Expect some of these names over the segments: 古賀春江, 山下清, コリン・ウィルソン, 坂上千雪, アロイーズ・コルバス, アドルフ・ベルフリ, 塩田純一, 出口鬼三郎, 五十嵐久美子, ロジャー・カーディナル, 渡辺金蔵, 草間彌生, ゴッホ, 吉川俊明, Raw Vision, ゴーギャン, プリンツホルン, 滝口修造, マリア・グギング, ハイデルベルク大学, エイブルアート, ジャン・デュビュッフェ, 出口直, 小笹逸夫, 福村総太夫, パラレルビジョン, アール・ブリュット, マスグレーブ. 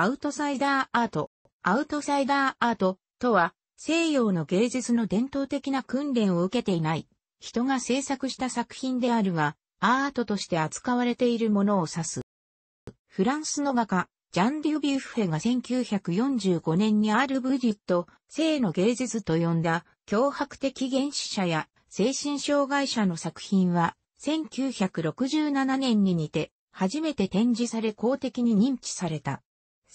アウトサイダーアートとは、西洋の芸術の伝統的な訓練を受けていない、人が制作した作品であるが、アートとして扱われているものを指す。フランスの画家、ジャン・デュビュッフェが1945年にアール・ブデュット、性の芸術と呼んだ、強迫的原始者や精神障害者の作品は、1967年ににて、初めて展示され公的に認知された。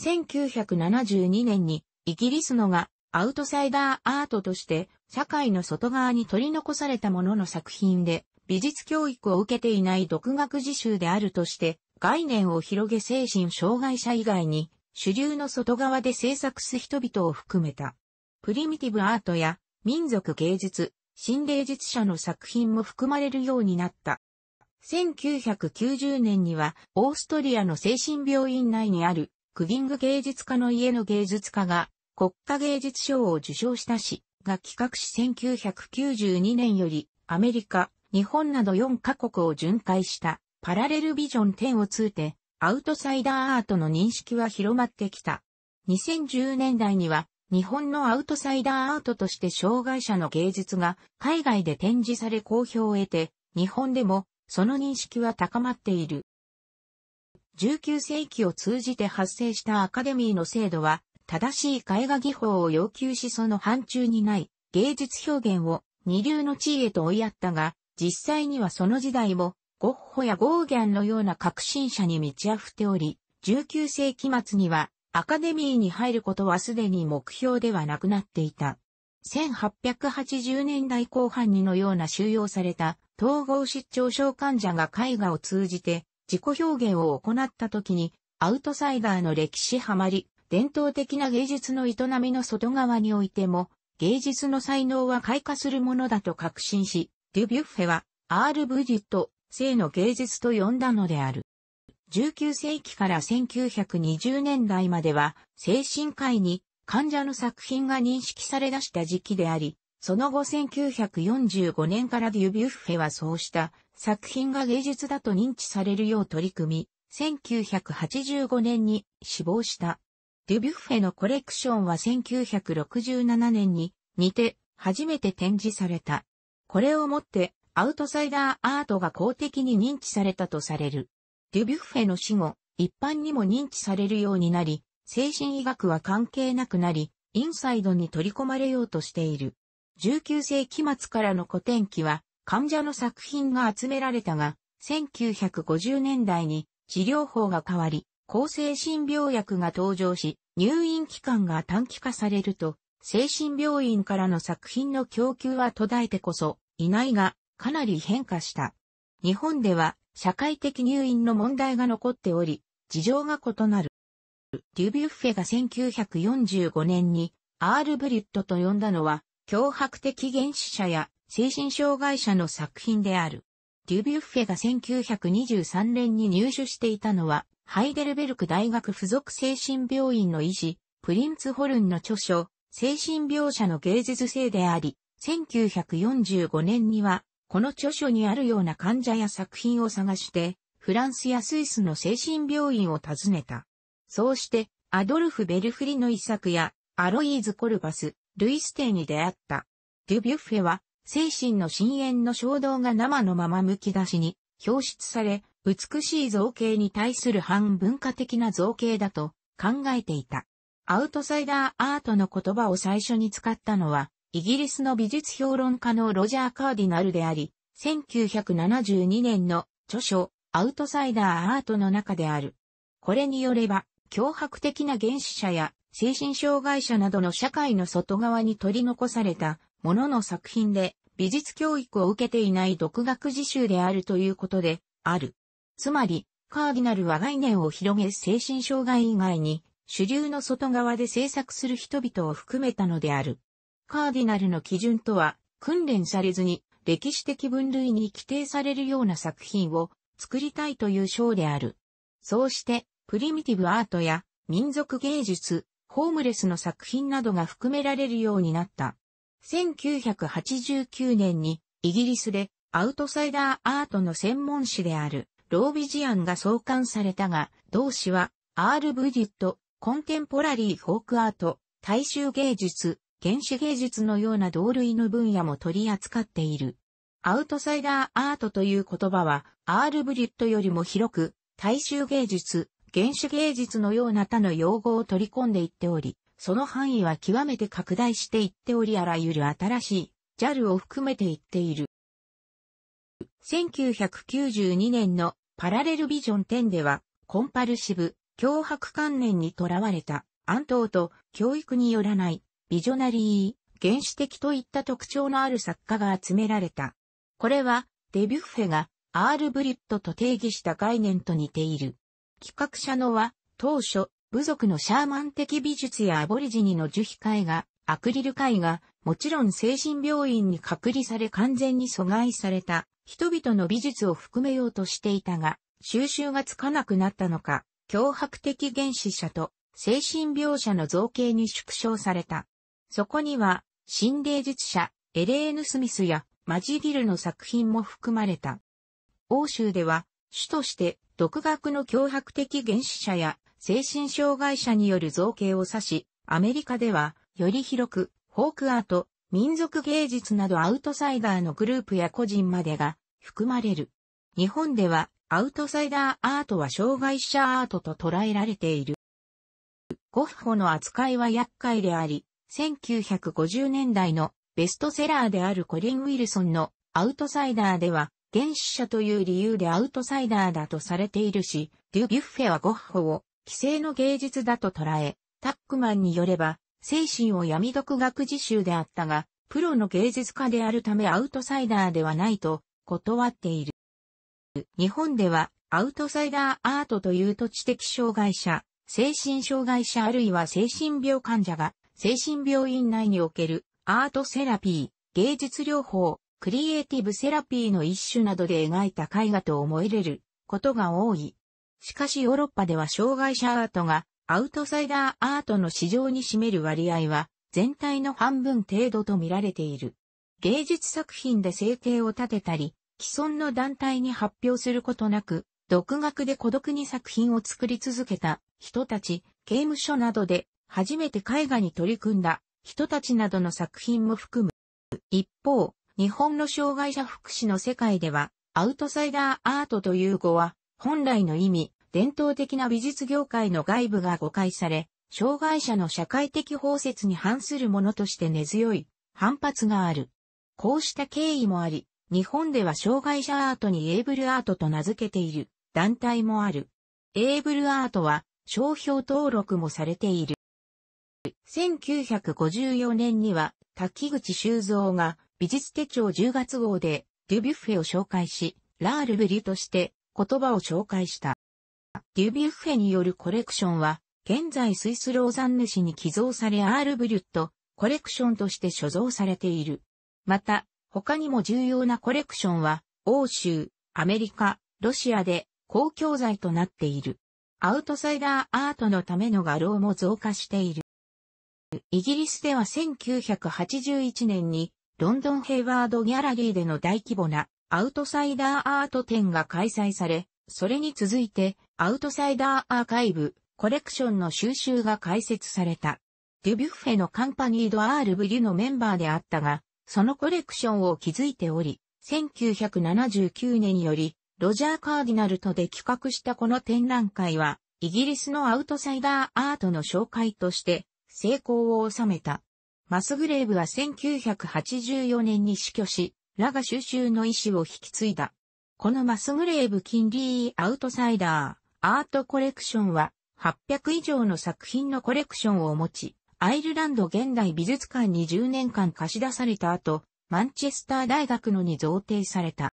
1972年に、イギリスのが、アウトサイダーアートとして、社会の外側に取り残された者の作品で、美術教育を受けていない独学自習であるとして、概念を広げ精神障害者以外に、主流の外側で制作す人々を含めた。プリミティブアートや民族芸術、新芸術者の作品も含まれるようになった。1990年には、オーストリアの精神病院内にある、クギング芸術家の家の芸術家が、国家芸術賞を受賞したし、が企画し1992年より、アメリカ、日本など4カ国を巡回したパラレルビジョン展を通じてアウトサイダーアートの認識は広まってきた。2010年代には日本のアウトサイダーアートとして障害者の芸術が海外で展示され好評を得て日本でもその認識は高まっている。19世紀を通じて発生したアカデミーの制度は正しい絵画技法を要求しその範疇にない芸術表現を二流の地位へと追いやったが実際にはその時代もゴッホやゴーギャンのような革新者に満ち溢れており、19世紀末にはアカデミーに入ることはすでに目標ではなくなっていた。1880年代後半にのような収容された統合失調症患者が絵画を通じて自己表現を行った時にアウトサイダーの歴史はまり、伝統的な芸術の営みの外側においても芸術の才能は開花するものだと確信し、デュビュッフェは、アール・ブデュット、性の芸術と呼んだのである。19世紀から1920年代までは、精神科医に患者の作品が認識され出した時期であり、その後1945年からデュビュッフェはそうした作品が芸術だと認知されるよう取り組み、1985年に死亡した。デュビュッフェのコレクションは1967年ににて初めて展示された。これをもってアウトサイダーアートが公的に認知されたとされる。デュビュッフェの死後、一般にも認知されるようになり、精神医学は関係なくなり、インサイドに取り込まれようとしている。19世紀末からの古典期は患者の作品が集められたが、1950年代に治療法が変わり、抗精神病薬が登場し、入院期間が短期化されると、精神病院からの作品の供給は途絶えてこそ、いないが、かなり変化した。日本では、社会的入院の問題が残っており、事情が異なる。デュビュッフェが1945年に、アール・ブデュットと呼んだのは、強迫的原始者や精神障害者の作品である。デュビュッフェが1923年に入手していたのは、ハイデルベルク大学附属精神病院の医師、プリンツホルンの著書、精神病者の芸術性であり、1945年には、この著書にあるような患者や作品を探して、フランスやスイスの精神病院を訪ねた。そうして、アドルフ・ベルフリの遺作や、アロイーズ・コルバス、ルイステに出会った。デュビュッフェは、精神の深淵の衝動が生のままむき出しに、表出され、美しい造形に対する反文化的な造形だと考えていた。アウトサイダーアートの言葉を最初に使ったのは、イギリスの美術評論家のロジャー・カーディナルであり、1972年の著書、アウトサイダーアートの中である。これによれば、強迫的な原始者や精神障害者などの社会の外側に取り残されたものの作品で、美術教育を受けていない独学自習であるということである。つまり、カーディナルは概念を広げ精神障害以外に、主流の外側で制作する人々を含めたのである。カーディナルの基準とは、訓練されずに歴史的分類に規定されるような作品を作りたいという章である。そうして、プリミティブアートや民族芸術、ホームレスの作品などが含められるようになった。1989年にイギリスでアウトサイダーアートの専門誌であるRaw Visionが創刊されたが、同誌はアール・ブデュット、コンテンポラリーフォークアート、大衆芸術、原始芸術のような同類の分野も取り扱っている。アウトサイダーアートという言葉は、アール・ブリュットよりも広く、大衆芸術、原始芸術のような他の用語を取り込んでいっており、その範囲は極めて拡大していっており、あらゆる新しい、ジャンルを含めていっている。1992年のパラレルビジョン10では、コンパルシブ、強迫観念にとらわれた、安藤と教育によらない、ビジョナリー、原始的といった特徴のある作家が集められた。これは、デビュッフェがアール・ブリュットと定義した概念と似ている。企画者のは、当初、部族のシャーマン的美術やアボリジニの樹皮絵画、アクリル絵画、もちろん精神病院に隔離され完全に阻害された人々の美術を含めようとしていたが、収拾がつかなくなったのか、強迫的原始者と精神病者の造形に縮小された。そこには、心霊術者、エレーヌ・スミスやマジギルの作品も含まれた。欧州では、主として、独学の強迫的原始者や、精神障害者による造形を指し、アメリカでは、より広く、フォークアート、民族芸術などアウトサイダーのグループや個人までが、含まれる。日本では、アウトサイダーアートは障害者アートと捉えられている。ゴッホの扱いは厄介であり、1950年代のベストセラーであるコリン・ウィルソンのアウトサイダーでは原始者という理由でアウトサイダーだとされているし、デュビュッフェはゴッホを既成の芸術だと捉え、タックマンによれば精神を闇独学自習であったが、プロの芸術家であるためアウトサイダーではないと断っている。日本ではアウトサイダーアートというと知的障害者、精神障害者あるいは精神病患者が精神病院内におけるアートセラピー、芸術療法、クリエイティブセラピーの一種などで描いた絵画と思えれることが多い。しかしヨーロッパでは障害者アートがアウトサイダーアートの市場に占める割合は全体の半分程度と見られている。芸術作品で生計を立てたり、既存の団体に発表することなく、独学で孤独に作品を作り続けた人たち、刑務所などで初めて絵画に取り組んだ人たちなどの作品も含む。一方、日本の障害者福祉の世界では、アウトサイダーアートという語は、本来の意味、伝統的な美術業界の外部が誤解され、障害者の社会的包摂に反するものとして根強い反発がある。こうした経緯もあり、日本では障害者アートにエイブルアートと名付けている団体もある。エイブルアートは商標登録もされている。1954年には滝口修造が美術手帳10月号でデュビュッフェを紹介し、ラール・ブリュとして言葉を紹介した。デュビュッフェによるコレクションは現在スイスローザンヌ市に寄贈されアール・ブリュットコレクションとして所蔵されている。また、他にも重要なコレクションは、欧州、アメリカ、ロシアで公共財となっている。アウトサイダーアートのための画廊も増加している。イギリスでは1981年に、ロンドンヘイワードギャラリーでの大規模なアウトサイダーアート展が開催され、それに続いて、アウトサイダーアーカイブ、コレクションの収集が開設された。デュビュッフェのカンパニード・アール・ブリュのメンバーであったが、そのコレクションを築いており、1979年より、ロジャー・カーディナルトで企画したこの展覧会は、イギリスのアウトサイダーアートの紹介として、成功を収めた。マスグレーブは1984年に死去し、ラが収集の意思を引き継いだ。このマスグレーブキンリーアウトサイダーアートコレクションは、800以上の作品のコレクションを持ち、アイルランド現代美術館に10年間貸し出された後、マンチェスター大学のに贈呈された。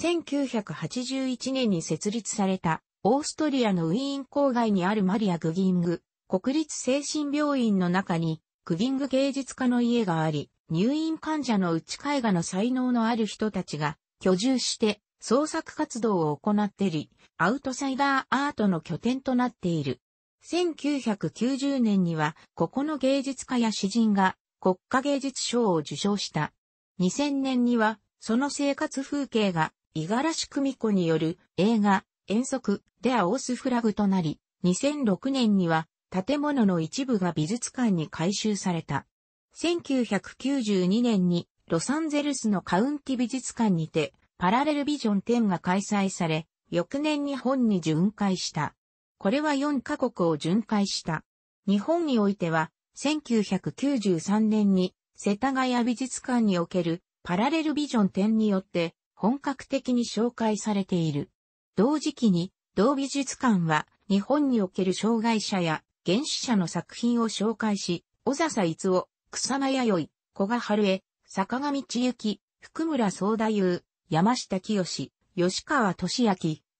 1981年に設立された、オーストリアのウィーン郊外にあるマリア・グギング国立精神病院の中に、グギング芸術家の家があり、入院患者のうち絵画の才能のある人たちが居住して創作活動を行っており、アウトサイダーアートの拠点となっている。1990年には、ここの芸術家や詩人が国家芸術賞を受賞した。2000年には、その生活風景が、五十嵐久美子による映画、遠足、デアオースフラグとなり、2006年には、建物の一部が美術館に改修された。1992年にロサンゼルスのカウンティ美術館にてパラレルビジョン展が開催され、翌年日本に巡回した。これは4カ国を巡回した。日本においては、1993年に世田谷美術館におけるパラレルビジョン展によって本格的に紹介されている。同時期に同美術館は日本における障害者や原始者の作品を紹介し、小笹逸夫、草間彌生、古賀春江、坂上千雪、福村総太夫、山下清、吉川俊明、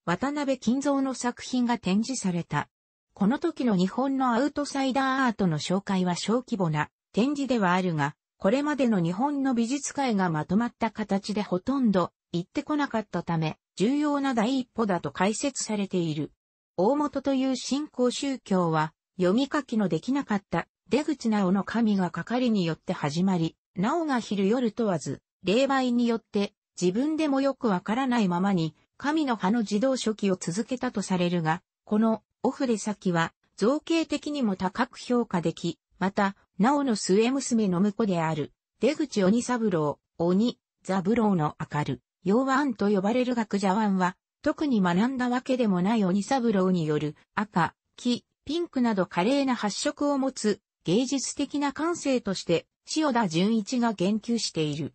渡辺金蔵の作品が展示された。この時の日本のアウトサイダーアートの紹介は小規模な展示ではあるが、これまでの日本の美術界がまとまった形でほとんど行ってこなかったため、重要な第一歩だと解説されている。大本という新興宗教は、読み書きのできなかった出口直の神がかかりによって始まり、直が昼夜問わず、霊媒によって自分でもよくわからないままに、神の葉の自動書記を続けたとされるが、このオフレ先は造形的にも高く評価でき、また、直の末娘の婿である、出口鬼三郎、鬼三郎の明る、陽和庵と呼ばれる学者庵は、特に学んだわけでもない鬼三郎による赤、黄、ピンクなど華麗な発色を持つ芸術的な感性として、塩田純一が言及している。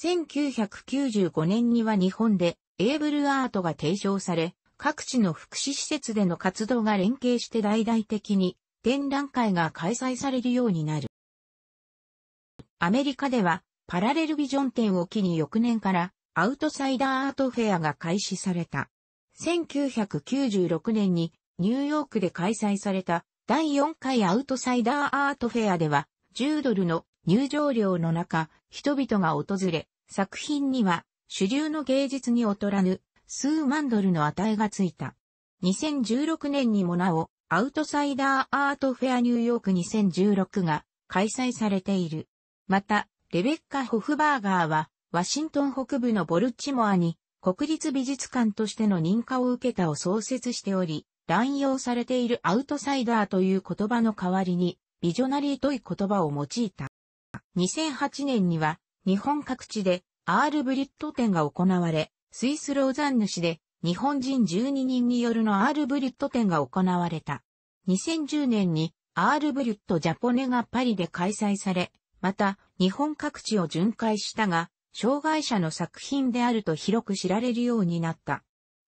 1995年には日本でエーブルアートが提唱され、各地の福祉施設での活動が連携して大々的に展覧会が開催されるようになる。アメリカではパラレルビジョン展を機に翌年からアウトサイダーアートフェアが開始された。1996年にニューヨークで開催された第4回アウトサイダーアートフェアでは$10の入場料の中、人々が訪れ、作品には主流の芸術に劣らぬ数万$の値がついた。2016年にもなお、アウトサイダーアートフェアニューヨーク2016が開催されている。また、レベッカ・ホフバーガーは、ワシントン北部のボルチモアに、国立美術館としての認可を受けたを創設しており、乱用されているアウトサイダーという言葉の代わりに、ビジョナリーという言葉を用いた。2008年には、日本各地で、アール・ブリュット展が行われ、スイス・ローザンヌ市で日本人12人によるのアール・ブリュット展が行われた。2010年にアール・ブリュット・ジャポネがパリで開催され、また日本各地を巡回したが、障害者の作品であると広く知られるようになった。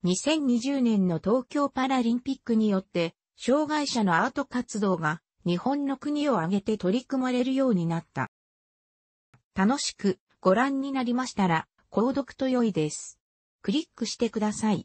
2020年の東京パラリンピックによって、障害者のアート活動が日本の国を挙げて取り組まれるようになった。楽しくご覧になりましたら、購読と良いです。クリックしてください。